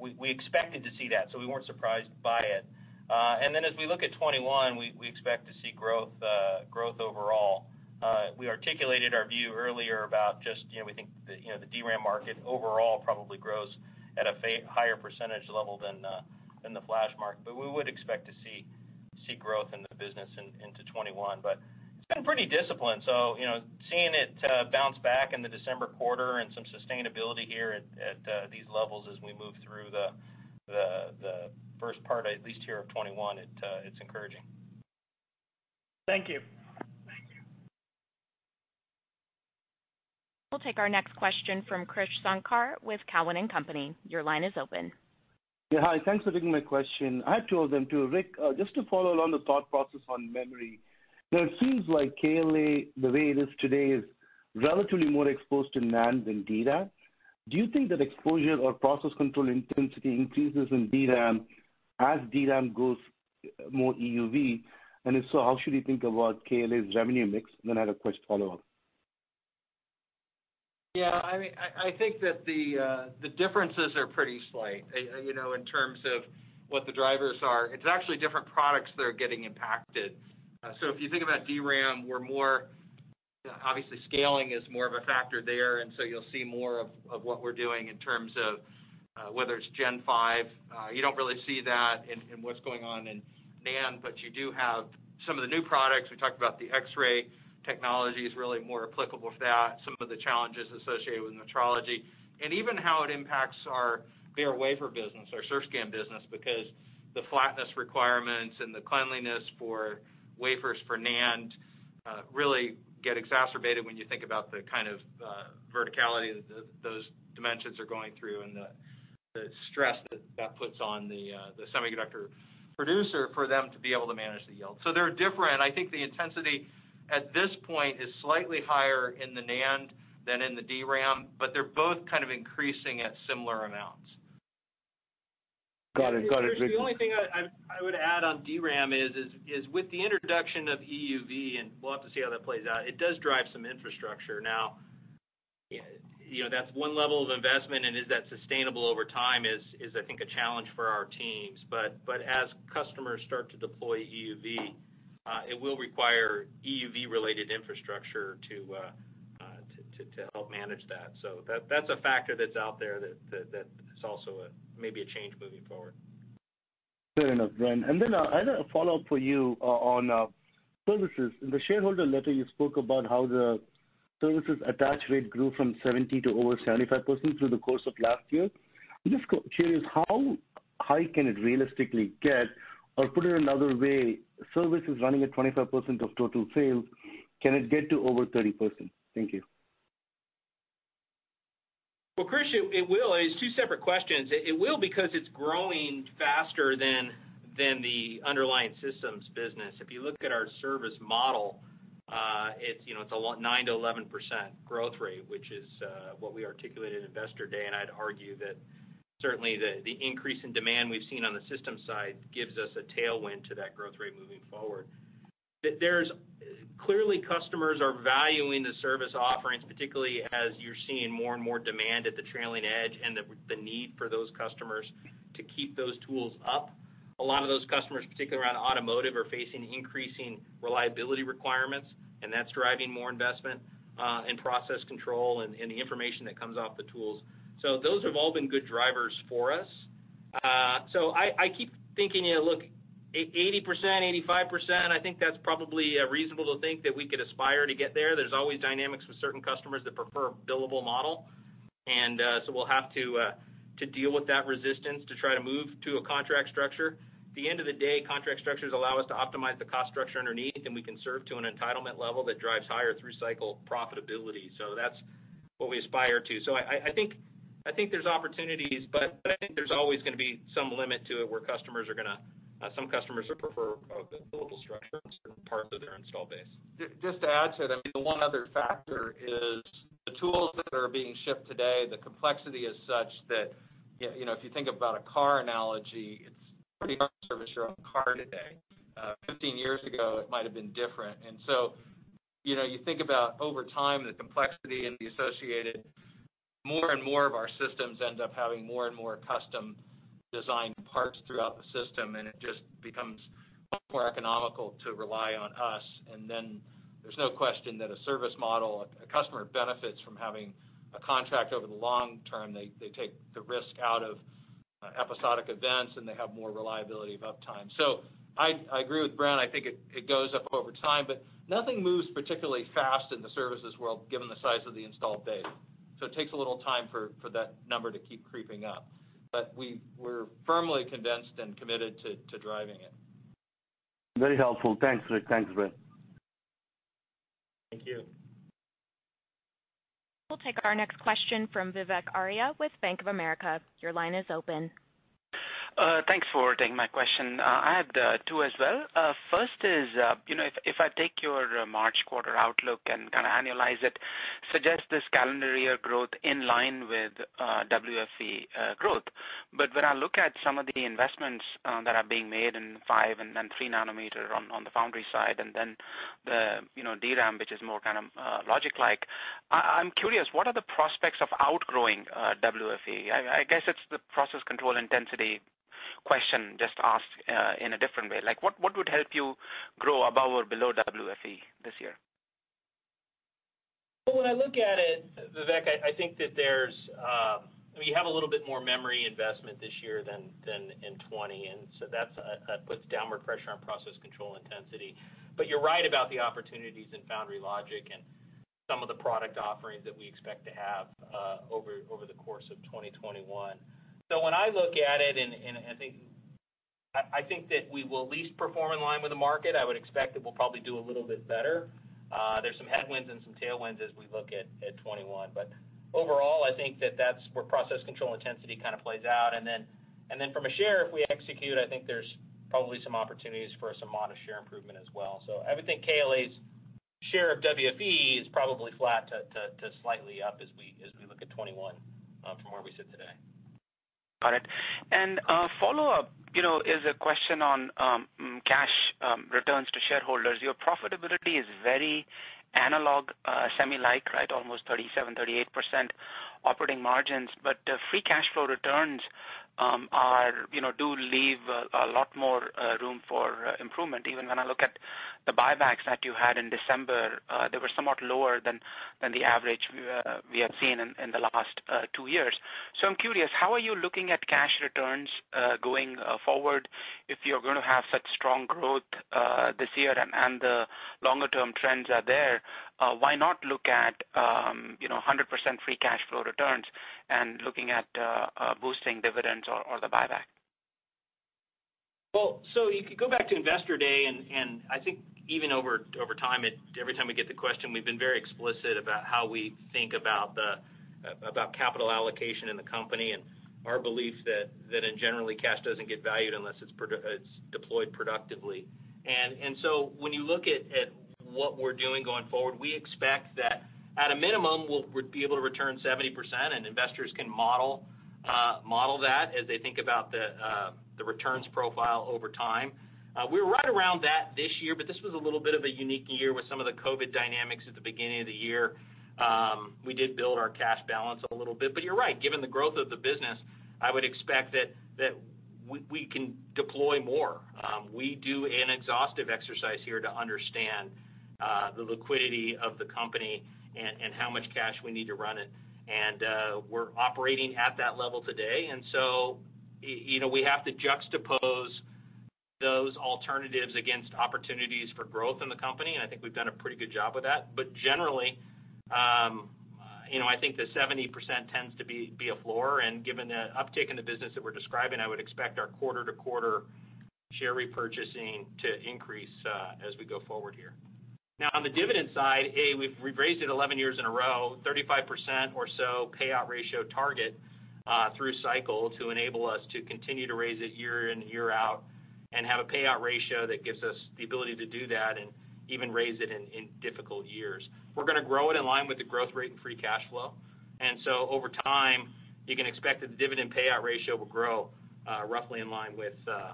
we, we expected to see that, so we weren't surprised by it. Uh, and then as we look at twenty-one, we, we expect to see growth uh, growth overall. Uh, we articulated our view earlier about just, you know, we think that, you know, the DRAM market overall probably grows at a fa- higher percentage level than uh, than the flash market. But we would expect to see see growth in the business in, into twenty-one. But been pretty disciplined. So, you know, seeing it uh, bounce back in the December quarter and some sustainability here at, at uh, these levels as we move through the the, the first part, at least here, of twenty-one, it, uh, it's encouraging. Thank you. Thank you. We'll take our next question from Krish Sankar with Cowen and Company. Your line is open. Yeah, hi. Thanks for taking my question. I have two of them, too. Rick, uh, just to follow along the thought process on memory, now it seems like K L A, the way it is today, is relatively more exposed to NAND than D RAM. Do you think that exposure or process control intensity increases in D RAM as D RAM goes more E U V? And if so, how should you think about K L A's revenue mix? And then I had a quick follow-up. Yeah, I mean, I think that the uh, the differences are pretty slight, you know, in terms of what the drivers are. It's actually different products that are getting impacted. Uh, so if you think about D RAM, we're more, you know, obviously scaling is more of a factor there, and so you'll see more of, of what we're doing in terms of uh, whether it's Gen five. Uh, you don't really see that in, in what's going on in NAND, but you do have some of the new products. We talked about the X-ray technology is really more applicable for that, some of the challenges associated with metrology, and even how it impacts our bare wafer business, our Surfscan business, because the flatness requirements and the cleanliness for wafers for NAND uh, really get exacerbated when you think about the kind of uh, verticality that the, those dimensions are going through and the, the stress that that puts on the, uh, the semiconductor producer for them to be able to manage the yield. So they're different. I think the intensity at this point is slightly higher in the NAND than in the D RAM, but they're both kind of increasing at similar amounts. Got it, got it. The only thing I, I would add on D RAM is, is is with the introduction of E U V, and we'll have to see how that plays out, it does drive some infrastructure. Now, you know, that's one level of investment, and is that sustainable over time is, is I think, a challenge for our teams. But, but as customers start to deploy E U V, Uh, it will require E U V-related infrastructure to, uh, uh, to, to to help manage that. So that that's a factor that's out there that that, that is also a, maybe a change moving forward. Fair enough, Brian. And then uh, I had a follow-up for you uh, on uh, services. In the shareholder letter, you spoke about how the services attach rate grew from seventy to over seventy-five percent through the course of last year. I'm just curious, how high can it realistically get? Or put it another way, service is running at twenty-five percent of total sales. Can it get to over thirty percent? Thank you. Well, Krish, it, it will. It's two separate questions. It, it will because it's growing faster than than the underlying systems business. If you look at our service model, uh, it's you know it's a nine to eleven percent growth rate, which is uh, what we articulated at Investor Day, and I'd argue that certainly the, the increase in demand we've seen on the system side gives us a tailwind to that growth rate moving forward. There's clearly customers are valuing the service offerings, particularly as you're seeing more and more demand at the trailing edge and the, the need for those customers to keep those tools up. A lot of those customers, particularly around automotive, are facing increasing reliability requirements, and that's driving more investment uh, in process control and, and the information that comes off the tools. So those have all been good drivers for us. Uh, so I, I keep thinking, you know, look, eighty percent, eighty-five percent, I think that's probably uh, reasonable to think that we could aspire to get there. There's always dynamics with certain customers that prefer a billable model. And uh, so we'll have to uh, to deal with that resistance to try to move to a contract structure. At the end of the day, contract structures allow us to optimize the cost structure underneath, and we can serve to an entitlement level that drives higher through-cycle profitability. So that's what we aspire to. So I, I think – I think there's opportunities, but I think there's always going to be some limit to it where customers are going to, uh, some customers are prefer a global structure in certain parts of their install base. Just to add to it, I mean, the one other factor is the tools that are being shipped today, the complexity is such that, you know, if you think about a car analogy, it's pretty hard to service your own car today. Uh, fifteen years ago, it might have been different. And so, you know, you think about over time, the complexity and the associated more and more of our systems end up having more and more custom designed parts throughout the system, and it just becomes more economical to rely on us. And then there's no question that a service model, a customer benefits from having a contract over the long term. They, they take the risk out of uh, episodic events, and they have more reliability of uptime. So I, I agree with Brent. I think it, it goes up over time, but nothing moves particularly fast in the services world given the size of the installed base. So it takes a little time for, for that number to keep creeping up. But we, we're firmly convinced and committed to, to driving it. Very helpful. Thanks, Rick. Thanks, Brent. Thank you. We'll take our next question from Vivek Arya with Bank of America. Your line is open. Uh, thanks for taking my question. Uh, I had uh, two as well. Uh, first is, uh, you know, if, if I take your uh, March quarter outlook and kind of annualize it, suggest this calendar year growth in line with uh, W F E uh, growth. But when I look at some of the investments uh, that are being made in five and then three nanometer on, on the foundry side, and then the, you know, D RAM, which is more kind of uh, logic-like, I, I'm curious, what are the prospects of outgrowing uh, W F E? I, I guess it's the process control intensity question just asked uh, in a different way. Like, what, what would help you grow above or below W F E this year? Well, when I look at it, Vivek, I, I think that there's, uh, I mean, you have a little bit more memory investment this year than, than in twenty, and so that's, uh, that puts downward pressure on process control intensity. But you're right about the opportunities in foundry logic and some of the product offerings that we expect to have uh, over, over the course of twenty twenty-one. So when I look at it, and, and I think I, I think that we will at least perform in line with the market. I would expect that we'll probably do a little bit better. Uh, there's some headwinds and some tailwinds as we look at, at twenty-one. But overall, I think that that's where process control intensity kind of plays out. And then and then from a share, if we execute, I think there's probably some opportunities for some modest share improvement as well. So I would think K L A's share of W F E is probably flat to, to, to slightly up as we as we look at twenty-one uh, from where we sit today. Got it. And uh, follow-up, you know, is a question on um, cash um, returns to shareholders. Your profitability is very analog, uh, semi-like, right, almost thirty-seven, thirty-eight percent operating margins, but uh, free cash flow returns um, are, you know, do leave a, a lot more uh, room for uh, improvement. Even when I look at the buybacks that you had in December, uh, they were somewhat lower than, than the average uh, we have seen in, in the last uh, two years. So I'm curious, how are you looking at cash returns uh, going uh, forward if you're going to have such strong growth uh, this year and, and the longer-term trends are there? Uh, why not look at, um, you know, one hundred percent free cash flow returns and looking at uh, uh, boosting dividends or, or the buyback? Well, so you could go back to Investor Day, and, and I think even over over time, it, every time we get the question, we've been very explicit about how we think about the uh, about capital allocation in the company and our belief that, that in generally cash doesn't get valued unless it's, produ- it's deployed productively. And, and so when you look at, at what we're doing going forward, we expect that at a minimum we'll be able to return seventy percent, and investors can model uh, model that as they think about the uh, the returns profile over time. Uh, we were right around that this year, but this was a little bit of a unique year with some of the COVID dynamics at the beginning of the year. Um, we did build our cash balance a little bit, but you're right. Given the growth of the business, I would expect that that we, we can deploy more. Um, we do an exhaustive exercise here to understand Uh, the liquidity of the company and, and how much cash we need to run it. And uh, we're operating at that level today. And so, you know, we have to juxtapose those alternatives against opportunities for growth in the company. And I think we've done a pretty good job with that. But generally, um, you know, I think the seventy percent tends to be, be a floor. And given the uptick in the business that we're describing, I would expect our quarter to quarter share repurchasing to increase uh, as we go forward here. Now, on the dividend side, hey, we've, we've raised it eleven years in a row, thirty-five percent or so payout ratio target uh, through cycle to enable us to continue to raise it year in, year out, and have a payout ratio that gives us the ability to do that and even raise it in, in difficult years. We're going to grow it in line with the growth rate and free cash flow. And so over time, you can expect that the dividend payout ratio will grow uh, roughly in line with uh,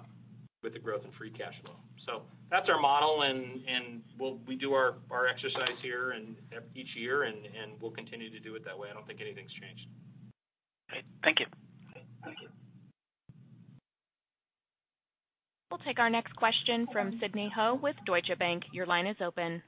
with the growth in free cash flow. So that's our model, and, and we'll, we do our, our exercise here and each year, and, and we'll continue to do it that way. I don't think anything's changed. Great. Thank you. Thank you. We'll take our next question from Sydney Ho with Deutsche Bank. Your line is open.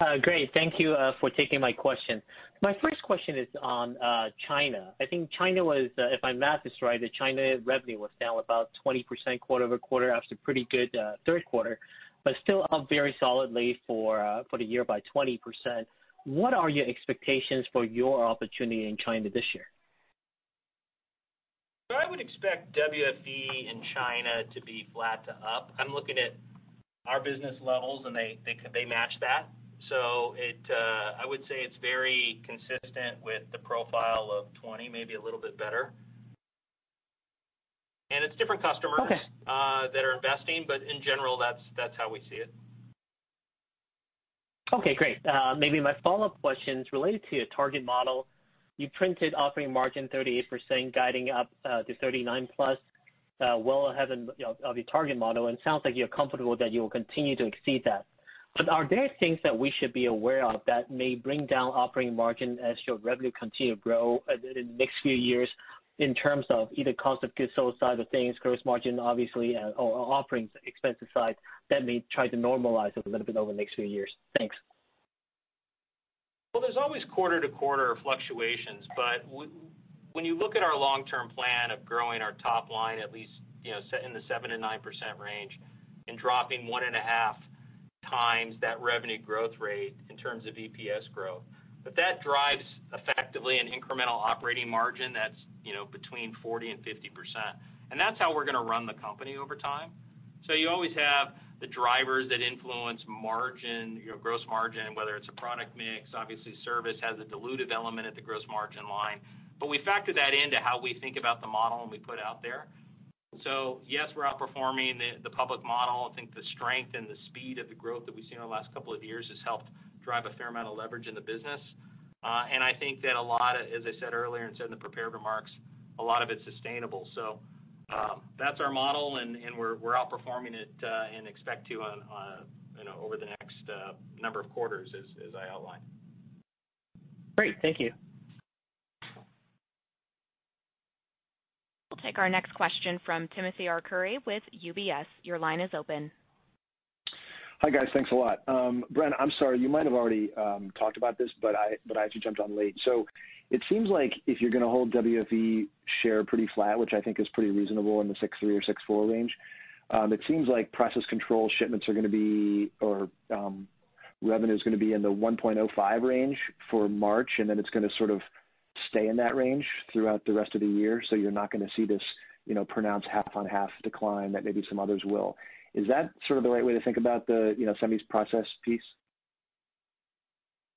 Uh, great. Thank you uh, for taking my question. My first question is on uh, China. I think China was, uh, if my math is right, the China revenue was down about twenty percent quarter over quarter after pretty good uh, third quarter, but still up very solidly for uh, for the year by twenty percent. What are your expectations for your opportunity in China this year? So I would expect W F E in China to be flat to up. I'm looking at our business levels, and they they, they match that. So it, uh, I would say it's very consistent with the profile of twenty, maybe a little bit better. And it's different customers okay. uh, that are investing, but in general, that's that's how we see it. Okay, great. Uh, maybe my follow-up question is related to your target model. You printed operating margin thirty-eight percent, guiding up uh, to thirty-nine plus, uh, well ahead in, you know, of your target model, and sounds like you're comfortable that you will continue to exceed that. But are there things that we should be aware of that may bring down operating margin as your revenue continue to grow in the next few years in terms of either cost of goods sold side of things, gross margin, obviously, uh, or, or operating expenses side that may try to normalize a little bit over the next few years? Thanks. Well, there's always quarter-to-quarter fluctuations, but we, when you look at our long-term plan of growing our top line at least, you know, in the seven to nine percent range, and dropping one and a half times that revenue growth rate in terms of E P S growth. But that drives effectively an incremental operating margin that's, you know, between forty and fifty percent. And that's how we're going to run the company over time. So you always have the drivers that influence margin, you know, gross margin, whether it's a product mix. Obviously service has a dilutive element at the gross margin line. But we factor that into how we think about the model and we put out there. So, yes, we're outperforming the, the public model. I think the strength and the speed of the growth that we've seen over the last couple of years has helped drive a fair amount of leverage in the business. Uh, and I think that a lot of, as I said earlier and said in the prepared remarks, a lot of it's sustainable. So um, that's our model, and, and we're, we're outperforming it uh, and expect to on, on, you know, over the next uh, number of quarters, as, as I outlined. Great. Thank you. We'll take our next question from Timothy Arcury with U B S. Your line is open. Hi, guys. Thanks a lot. Um, Brent, I'm sorry. You might have already um, talked about this, but I but I actually jumped on late. So it seems like if you're going to hold W F E share pretty flat, which I think is pretty reasonable in the six three or six four range, um, it seems like process control shipments are going to be – or um, revenue is going to be in the one point oh five range for March, and then it's going to sort of – stay in that range throughout the rest of the year, so you're not going to see this, you know, pronounced half-on-half decline that maybe some others will. Is that sort of the right way to think about the, you know, semis process piece?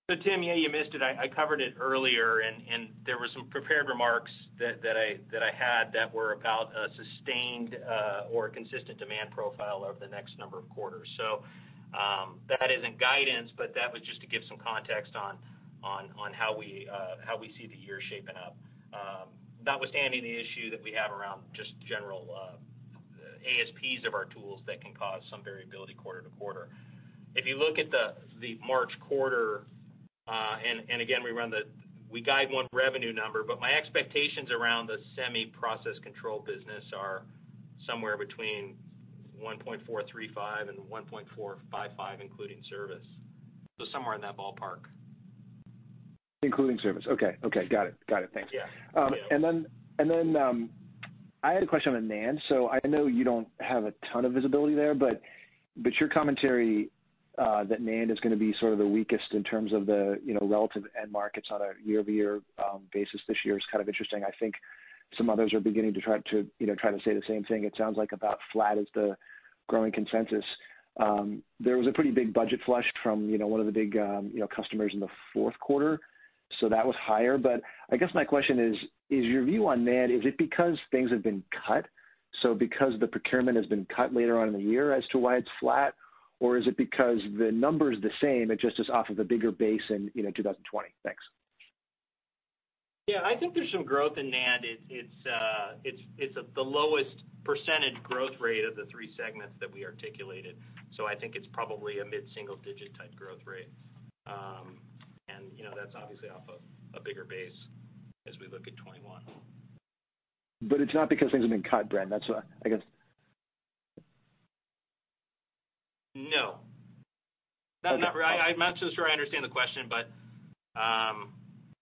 So, Tim, yeah, you missed it. I, I covered it earlier, and, and there were some prepared remarks that, that I that I had that were about a sustained uh, or consistent demand profile over the next number of quarters. So um, that isn't guidance, but that was just to give some context on on, on how we uh, how we see the year shaping up, um, notwithstanding the issue that we have around just general uh, A S Ps of our tools that can cause some variability quarter to quarter. If you look at the the March quarter, uh, and and again we run the we guide one revenue number, but my expectations around the semi process control business are somewhere between one point four three five and one point four five five, including service. So somewhere in that ballpark. Including service. Okay. Okay. Got it. Got it. Thanks. Yeah. Um, yeah. And then, and then um, I had a question on NAND. So I know you don't have a ton of visibility there, but but your commentary uh, that NAND is going to be sort of the weakest in terms of the, you know, relative end markets on a year-over-year um, basis this year is kind of interesting. I think some others are beginning to try to you know try to say the same thing. It sounds like about flat is the growing consensus. Um, there was a pretty big budget flush from you know one of the big um, you know customers in the fourth quarter. So that was higher, but I guess my question is, is your view on NAND, is it because things have been cut? So because the procurement has been cut later on in the year as to why it's flat, or is it because the number's the same, it just is off of a bigger base in, you know, two thousand twenty? Thanks. Yeah, I think there's some growth in NAND. It, it's uh, it's it's a, the lowest percentage growth rate of the three segments that we articulated. So I think it's probably a mid-single digit type growth rate. Um, And, you know, that's obviously off of a bigger base as we look at twenty-one. But it's not because things have been cut, Brent. That's what I guess. No. No, okay. not really. I, I'm not so sure I understand the question, but um,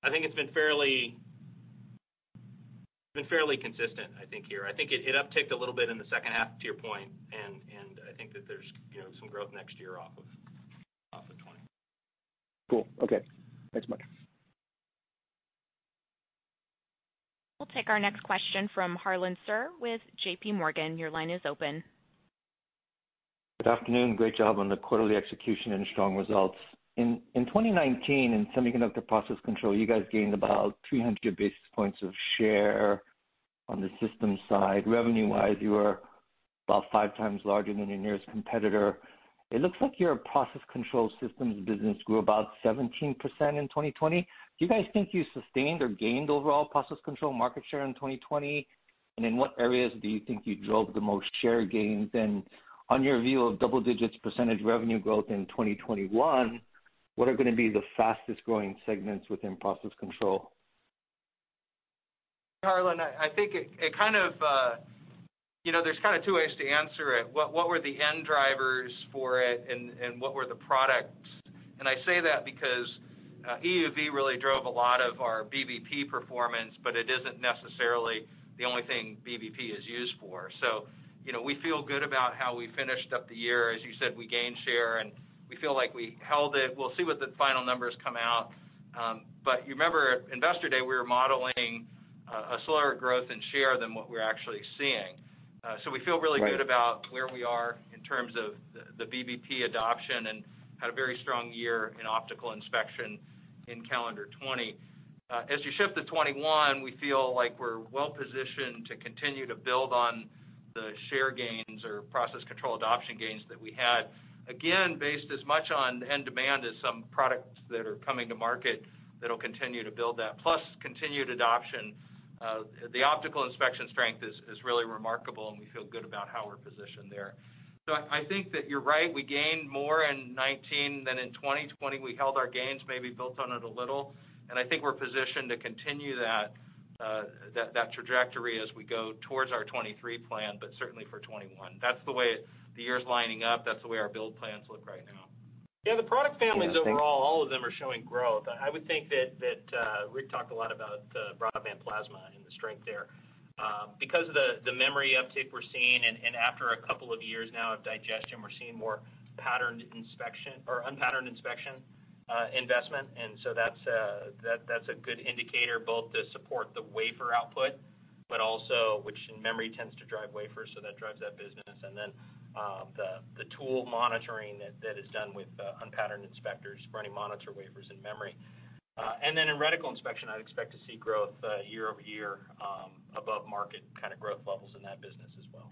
I think it's been fairly been fairly consistent. I think here, I think it, it upticked a little bit in the second half, to your point, and and I think that there's you know some growth next year off of off of twenty. Cool. Okay. Thanks much. We'll take our next question from Harlan Sur with J P. Morgan. Your line is open. Good afternoon. Great job on the quarterly execution and strong results. In, in twenty nineteen, in semiconductor process control, you guys gained about three hundred basis points of share on the system side. Revenue-wise, you were about five times larger than your nearest competitor. It looks like your process control systems business grew about seventeen percent in twenty twenty. Do you guys think you sustained or gained overall process control market share in twenty twenty? And in what areas do you think you drove the most share gains? And on your view of double digits percentage revenue growth in twenty twenty-one, what are going to be the fastest growing segments within process control? Harlan, I think it, it kind of uh... – You know, there's kind of two ways to answer it. What what were the end drivers for it, and, and what were the products? And I say that because uh, E U V really drove a lot of our B B P performance, but it isn't necessarily the only thing B B P is used for. So, you know, we feel good about how we finished up the year. As you said, we gained share, and we feel like we held it. We'll see what the final numbers come out. Um, but you remember, at Investor Day, we were modeling uh, a slower growth in share than what we're actually seeing. Uh, so we feel really right. good about where we are in terms of the, the B B P adoption, and had a very strong year in optical inspection in calendar twenty. Uh, as you shift to twenty-one, we feel like we're well positioned to continue to build on the share gains or process control adoption gains that we had. Again, based as much on end demand as some products that are coming to market that'll continue to build that, plus continued adoption. Uh, the optical inspection strength is, is really remarkable, and we feel good about how we're positioned there. So I, I think that you're right. We gained more in nineteen than in twenty twenty. We held our gains, maybe built on it a little, and I think we're positioned to continue that uh, that, that trajectory as we go towards our twenty-three plan, but certainly for twenty-one. That's the way it, the year's lining up. That's the way our build plans look right now. Yeah, the product families yeah, overall, all of them are showing growth. I would think that, that uh, Rick talked a lot about uh, broadband plasma and the strength there. Uh, because of the, the memory uptick we're seeing, and, and after a couple of years now of digestion, we're seeing more patterned inspection or unpatterned inspection uh, investment. And so that's a, that, that's a good indicator both to support the wafer output, but also, which in memory tends to drive wafers, so that drives that business. And then Uh, the, the tool monitoring that, that is done with uh, unpatterned inspectors running monitor wafers in memory. Uh, and then in reticle inspection, I'd expect to see growth uh, year over year um, above market kind of growth levels in that business as well.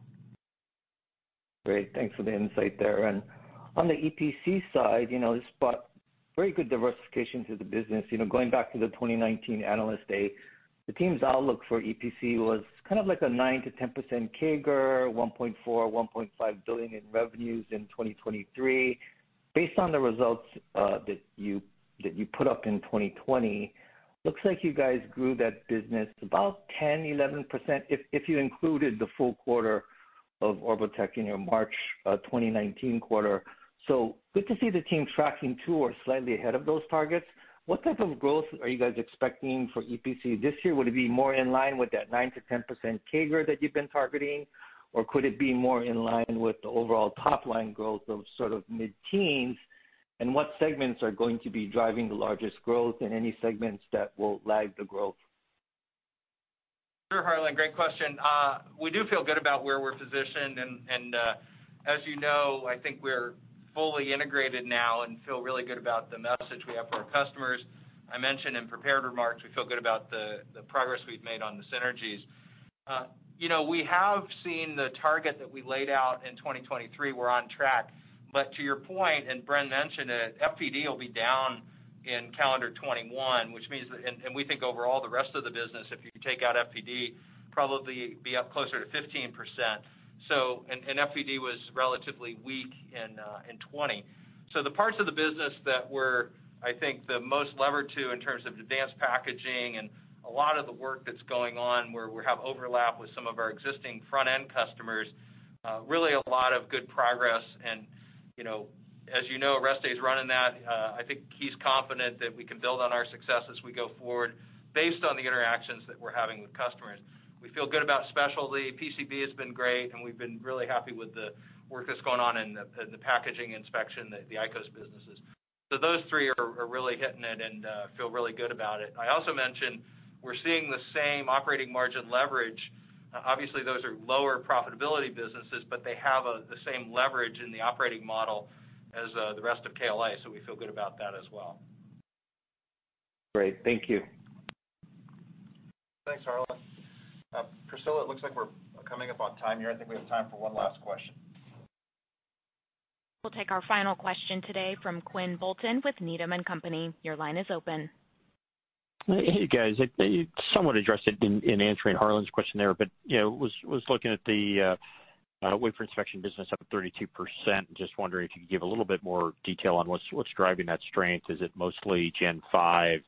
Great. Thanks for the insight there. And on the E P C side, you know, this brought very good diversification to the business. You know, going back to the twenty nineteen Analyst Day, the team's outlook for E P C was kind of like a nine to ten percent C A G R, one point four, one point five billion in revenues in twenty twenty-three. Based on the results uh, that you that you put up in twenty twenty, looks like you guys grew that business about ten, eleven percent if, if you included the full quarter of Orbotech in your March uh, twenty nineteen quarter. So good to see the team tracking to or slightly ahead of those targets. What type of growth are you guys expecting for E P C this year? Would it be more in line with that nine to ten percent C A G R that you've been targeting, or could it be more in line with the overall top-line growth of sort of mid-teens? And what segments are going to be driving the largest growth, and any segments that will lag the growth? Sure, Harlan, great question. Uh, we do feel good about where we're positioned, and, and uh, as you know, I think we're fully integrated now and feel really good about the message we have for our customers. I mentioned in prepared remarks, we feel good about the, the progress we've made on the synergies. Uh, you know, we have seen the target that we laid out in twenty twenty-three. We're on track. But to your point, and Bren mentioned it, F P D will be down in calendar twenty-one, which means that, and, and we think overall the rest of the business, if you take out F P D, probably be up closer to fifteen percent. So, and, and F P D was relatively weak in uh, in twenty. So the parts of the business that were, I think, the most levered to in terms of advanced packaging and a lot of the work that's going on where we have overlap with some of our existing front-end customers, uh, really a lot of good progress. And, you know, as you know, Restay's running that. Uh, I think he's confident that we can build on our success as we go forward based on the interactions that we're having with customers. We feel good about specialty. P C B has been great, and we've been really happy with the work that's going on in the, in the packaging inspection, the, the I C O S businesses. So those three are, are really hitting it and uh, feel really good about it. I also mentioned we're seeing the same operating margin leverage. Uh, obviously, those are lower profitability businesses, but they have a, the same leverage in the operating model as uh, the rest of K L A, so we feel good about that as well. Great. Thank you. Thanks, Harlan. Uh, Priscilla, it looks like we're coming up on time here. I think we have time for one last question. We'll take our final question today from Quinn Bolton with Needham and Company. Your line is open. Hey, guys. I, I somewhat addressed it in, in answering Harlan's question there, but, you know, was, was looking at the uh, uh, wafer inspection business up thirty-two percent. Just wondering if you could give a little bit more detail on what's, what's driving that strength. Is it mostly Gen five?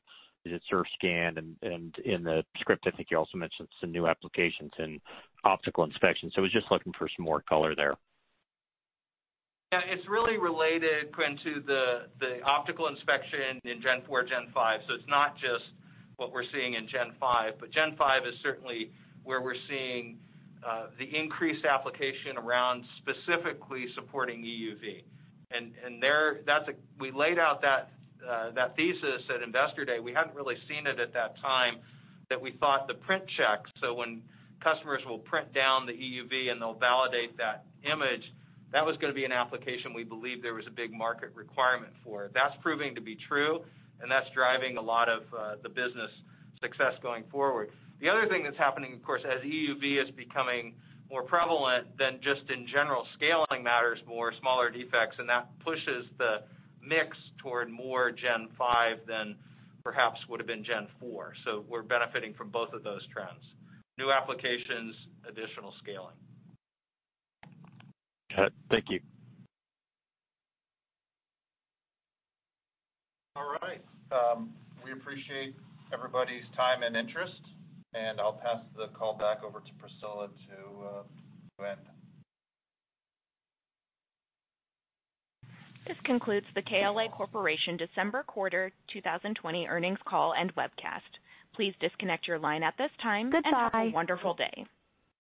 Is it Surfscan? And, and in the script, I think you also mentioned some new applications in optical inspection. So I was just looking for some more color there. Yeah, it's really related, Quinn, to the, the optical inspection in Gen four, Gen five. So it's not just what we're seeing in Gen five, but Gen five is certainly where we're seeing uh, the increased application around specifically supporting E U V. And, and there, that's a, we laid out that Uh, that thesis at Investor Day. We hadn't really seen it at that time, that we thought the print check, so when customers will print down the E U V and they'll validate that image, that was going to be an application we believed there was a big market requirement for. That's proving to be true, and that's driving a lot of uh, the business success going forward. The other thing that's happening, of course, as E U V is becoming more prevalent, than just in general scaling matters more, smaller defects, and that pushes the mix toward more Gen five than perhaps would have been Gen four. So we're benefiting from both of those trends. New applications, additional scaling. Uh, thank you. All right. Um, we appreciate everybody's time and interest, and I'll pass the call back over to Priscilla to, uh, to end. This concludes the K L A Corporation December quarter two thousand twenty earnings call and webcast. Please disconnect your line at this time. Goodbye. And have a wonderful day.